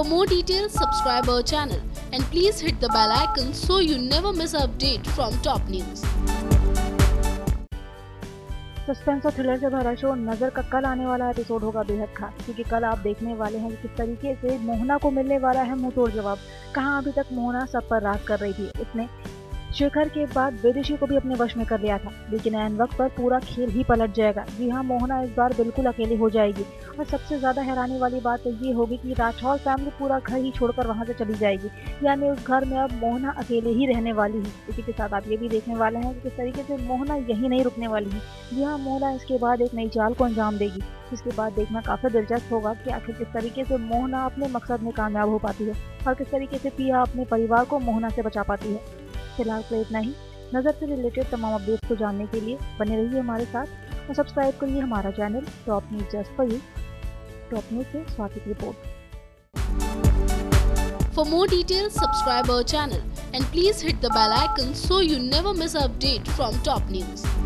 For more details, subscribe our channel and please hit the bell icon so you never miss an update from top news. Suspense और thriller से भरा show नजर का कल आने वाला एपिसोड होगा बेहद खास, क्योंकि कल आप देखने वाले हैं कि किस तरीके से मोहना को मिलने वाला है मुंह तोड़ जवाब। कहां अभी तक मोहना सब पर राज कर रही थी, उसने शेखर के बाद विदुषी को भी अपने वश में कर लिया था, लेकिन ऐन वक्त पर पूरा खेल ही पलट जाएगा। जी हाँ, मोहना इस बार बिल्कुल अकेली हो जाएगी और सबसे ज़्यादा हैरानी वाली बात ये होगी कि राठौर फैमिली पूरा घर ही छोड़कर वहाँ से चली जाएगी, यानी उस घर में अब मोहना अकेले ही रहने वाली है। इसी के साथ आप ये भी देखने वाले हैं कि किस तरीके से मोहना यहीं नहीं रुकने वाली है। जी हाँ, मोहना इसके बाद एक नई चाल को अंजाम देगी, जिसके बाद देखना काफ़ी दिलचस्प होगा कि आखिर किस तरीके से मोहना अपने मकसद में कामयाब हो पाती है और किस तरीके से पिया अपने परिवार को मोहना से बचा पाती है। फिलहाल तो इतना ही। नजर से रिलेटेड तमाम अपडेट्स को जानने के लिए बने रहिए हमारे साथ और सब्सक्राइब करिए हमारा channel top news just for you. Top news से स्वाति की रिपोर्ट। For more details subscribe our channel and please hit the bell icon so you never miss update from top news.